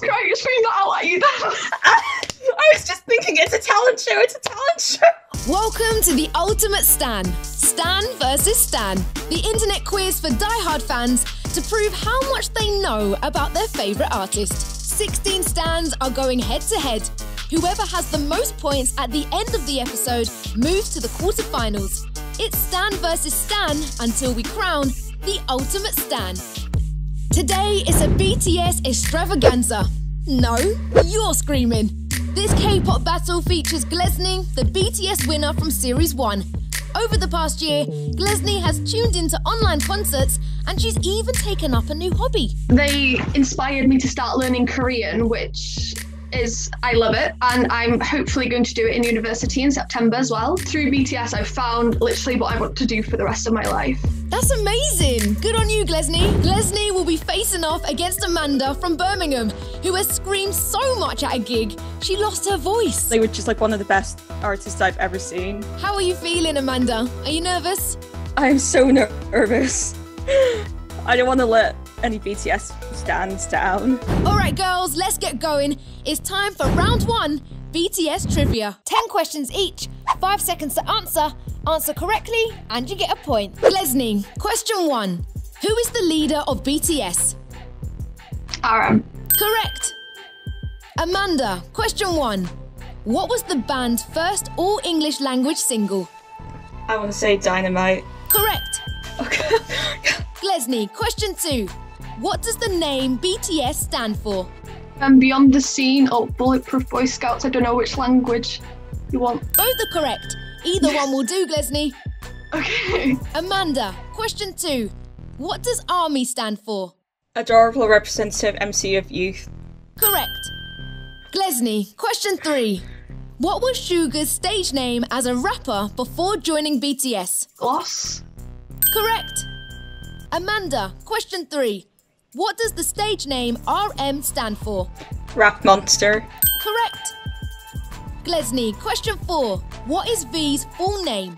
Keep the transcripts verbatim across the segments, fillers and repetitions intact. Jesus Christ, you're screaming that out at you then. I was just thinking it's a talent show, it's a talent show. Welcome to The Ultimate Stan. Stan versus Stan. The internet quiz for diehard fans to prove how much they know about their favourite artist. sixteen Stans are going head to head. Whoever has the most points at the end of the episode moves to the quarterfinals. It's Stan versus Stan until we crown The Ultimate Stan. Today is a B T S extravaganza. No, you're screaming. This K-pop battle features Glesni, the B T S winner from Series one. Over the past year, Glesni has tuned into online concerts and she's even taken up a new hobby. They inspired me to start learning Korean, which is, I love it, and I'm hopefully going to do it in university in September as well. Through B T S, I've found literally what I want to do for the rest of my life. That's amazing! Good on you, Glesni. Glesni will be facing off against Amanda from Birmingham, who has screamed so much at a gig, she lost her voice. They were just like one of the best artists I've ever seen. How are you feeling, Amanda? Are you nervous? I'm so ner nervous. I don't want to let any B T S stands down. All right, girls, let's get going. It's time for round one, B T S trivia. ten questions each, five seconds to answer. Answer correctly and you get a point. Glesni, question one. Who is the leader of B T S? R M. Correct. Amanda, question one. What was the band's first all English language single? I want to say Dynamite. Correct. Okay. Glesni, question two. What does the name B T S stand for? Um, beyond the Scene or Bulletproof Boy Scouts. I don't know which language you want. Both are correct. Either one will do, Glesni. Okay. Amanda, question two. What does ARMY stand for? Adorable Representative M C of Youth. Correct. Glesni, question three. What was Suga's stage name as a rapper before joining B T S? Gloss. Correct. Amanda, question three. What does the stage name R M stand for? Rap Monster. Correct. Glesni, question four. What is V's full name?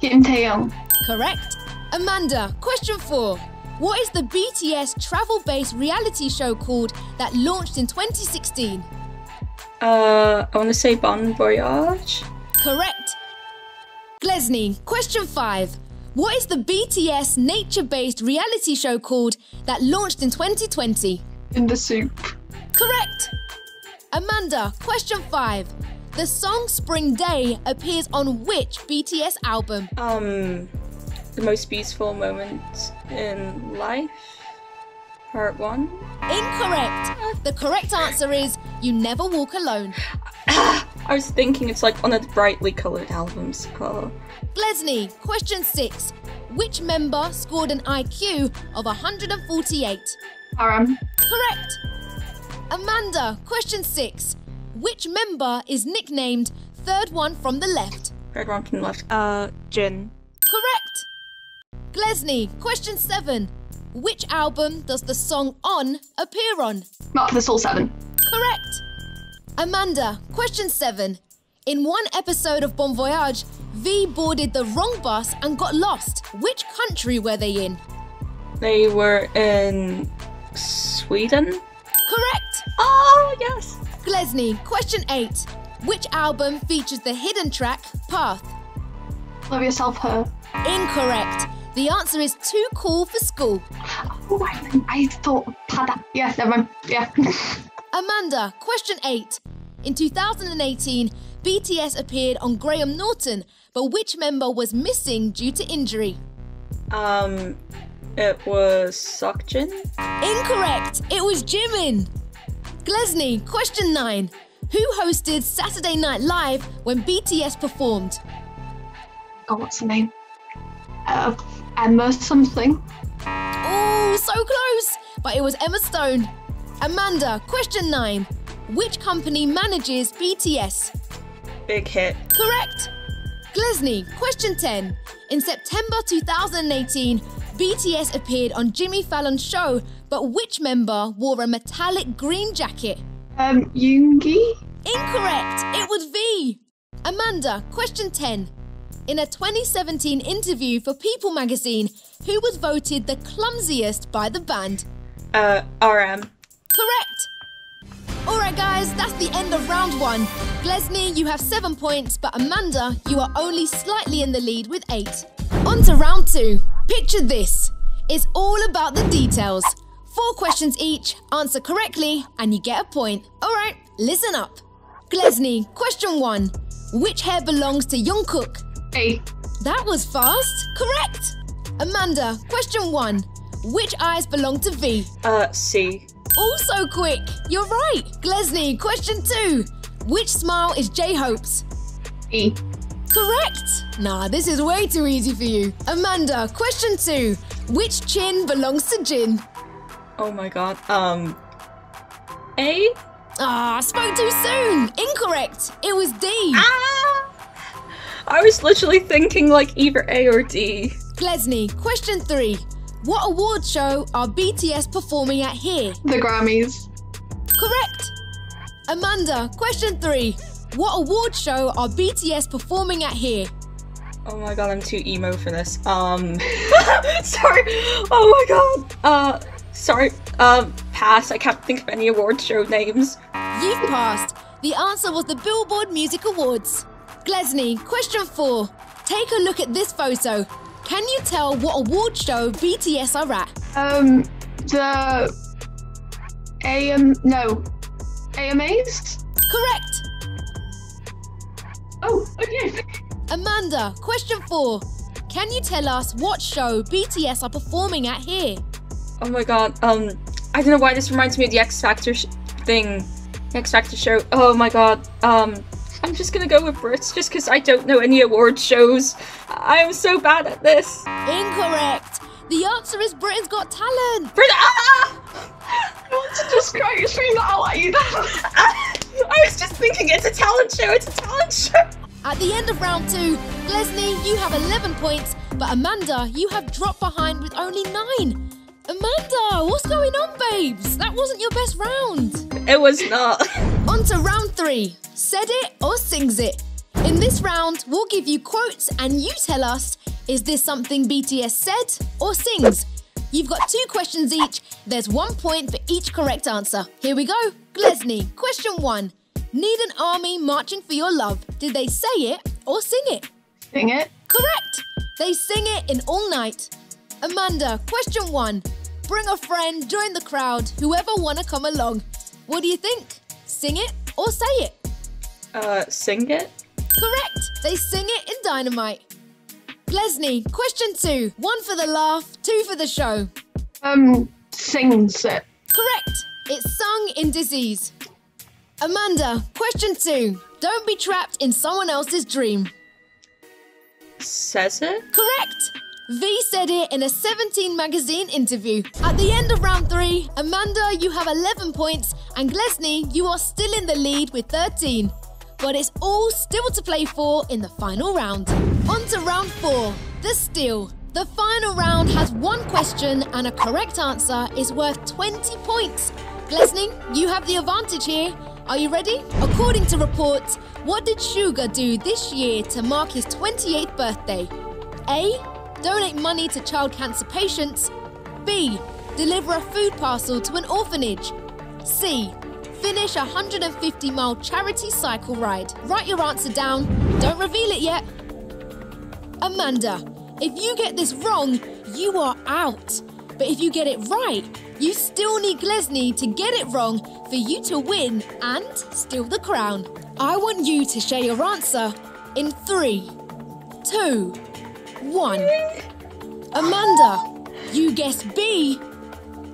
Kim Taehyung. Correct. Amanda, question four. What is the B T S travel-based reality show called that launched in twenty sixteen? Uh, I want to say Bon Voyage. Correct. Glesni, question five. What is the B T S nature-based reality show called that launched in twenty twenty? In the Soup. Correct. Amanda, question five. The song Spring Day appears on which B T S album? Um, The Most Beautiful Moment in Life, part one. Incorrect. The correct answer is You Never Walk Alone. I was thinking it's like one of the brightly coloured albums. Oh. Glesni, question six. Which member scored an I Q of one hundred forty-eight? R M. Correct. Amanda, question six. Which member is nicknamed Third One From The Left? Third One From The Left. Uh, Jin. Correct. Glesni, question seven. Which album does the song On appear on? Mark the Soul seven. Correct. Amanda, question seven. In one episode of Bon Voyage, V boarded the wrong bus and got lost. Which country were they in? They were in Sweden. Correct. Oh, yes. Glesni, question eight. Which album features the hidden track, Path? Love Yourself, Her. Incorrect. The answer is Too Cool for School. Oh, I, I thought Pada. Yeah, never mind. Yeah. Amanda, question eight. In two thousand eighteen, B T S appeared on Graham Norton, but which member was missing due to injury? Um, it was Seokjin. Incorrect. It was Jimin. Glesni, question nine. Who hosted Saturday Night Live when B T S performed? Oh, what's her name? Uh, Emma something. Oh, so close, but it was Emma Stone. Amanda, question nine. Which company manages B T S? Big Hit. Correct. Glesni, question ten. In September two thousand eighteen, B T S appeared on Jimmy Fallon's show, but which member wore a metallic green jacket? Um, Yoongi? Incorrect. It was V. Amanda, question ten. In a twenty seventeen interview for People magazine, who was voted the clumsiest by the band? Uh, R M. Correct. Alright guys, that's the end of round one. Glesni, you have seven points, but Amanda, you are only slightly in the lead with eight. On to round two. Picture this. It's all about the details. Four questions each, answer correctly, and you get a point. Alright, listen up. Glesni, question one. Which hair belongs to Jungkook? A. That was fast. Correct. Amanda, question one. Which eyes belong to V? Uh, C. Also quick. You're right. Glesni, question two. Which smile is J-Hope's? E. Correct. Nah, this is way too easy for you. Amanda, question two. Which chin belongs to Jin? Oh my god. Um, A? Ah, spoke too soon. Incorrect. It was D. Ah! I was literally thinking like either A or D. Glesni, question three. What award show are B T S performing at here? The Grammys. Correct. Amanda, question three. What award show are B T S performing at here? Oh my god, I'm too emo for this. Um, sorry. Oh my god. Uh, sorry. Um, pass. I can't think of any award show names. You've passed. The answer was the Billboard Music Awards. Glesni, question four. Take a look at this photo. Can you tell what award show B T S are at? Um, the A M, no, A M As? Correct. Oh, okay. Amanda, question four. Can you tell us what show B T S are performing at here? Oh my god, um, I don't know why this reminds me of the X Factor sh thing. The X Factor show, oh my god, um, I'm just gonna go with Brits just because I don't know any award shows. I am so bad at this. Incorrect. The answer is Britain's Got Talent. Brit ah! I want to just cry your scream that I'll let you down. I was just thinking it's a talent show, it's a talent show. At the end of round two, Glesni, you have eleven points, but Amanda, you have dropped behind with only nine. Amanda, what's going on, babes? That wasn't your best round. It was not. On to round three. Said it or sings it. In this round, we'll give you quotes and you tell us, is this something B T S said or sings? You've got two questions each. There's one point for each correct answer. Here we go. Glesni, question one. Need an army marching for your love. Did they say it or sing it? Sing it. Correct. They sing it in All Night. Amanda, question one. Bring a friend, join the crowd, whoever wanna come along. What do you think? Sing it or say it? Uh, sing it? Correct! They sing it in Dynamite. Glesni, question two. One for the laugh, two for the show. Um, sings it. Correct! It's sung in Disease. Amanda, question two. Don't be trapped in someone else's dream. Says it? Correct! V said it in a seventeen magazine interview. At the end of round three, Amanda, you have eleven points, and Glesni, you are still in the lead with thirteen. But it's all still to play for in the final round. On to round four, the steal. The final round has one question and a correct answer is worth twenty points. Glesni, you have the advantage here. Are you ready? According to reports, what did Suga do this year to mark his twenty-eighth birthday? A. Donate money to child cancer patients. B. Deliver a food parcel to an orphanage. C. Finish a one hundred fifty mile charity cycle ride. Write your answer down. Don't reveal it yet. Amanda, if you get this wrong, you are out. But if you get it right, you still need Glesni to get it wrong for you to win and steal the crown. I want you to share your answer in three, two, one. Amanda, you guessed B.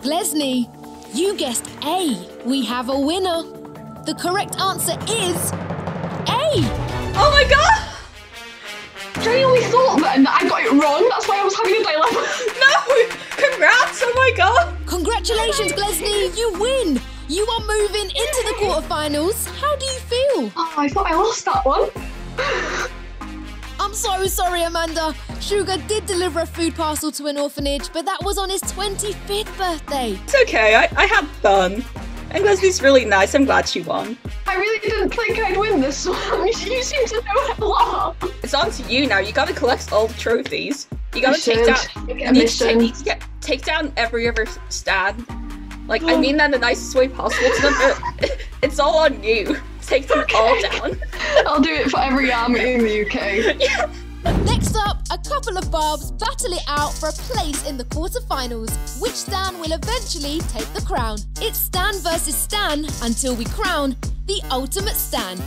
Glesni, you guessed A. We have a winner. The correct answer is A. Oh my god! Genuinely thought then that I got it wrong. That's why I was having a dilemma. No! Congrats! Oh my god! Congratulations, Glesni. You win. You are moving into the quarterfinals. How do you feel? Oh, I thought I lost that one. I'm so sorry, Amanda. Suga did deliver a food parcel to an orphanage, but that was on his twenty-fifth birthday. It's okay, I, I had fun. And Glesni's really nice, I'm glad she won. I really didn't think I'd win this one. You seem to know a lot. It's on to you now, you gotta collect all the trophies. You gotta take down, you need to take, need to get, take down every other stand. Like, oh. I mean that in the nicest way possible to them. It's all on you. Take them okay. all down. I'll do it for every ARMY in the U K. Yeah. Next up, a couple of barbs battle it out for a place in the quarterfinals. Which Stan will eventually take the crown? It's Stan versus Stan until we crown the ultimate Stan.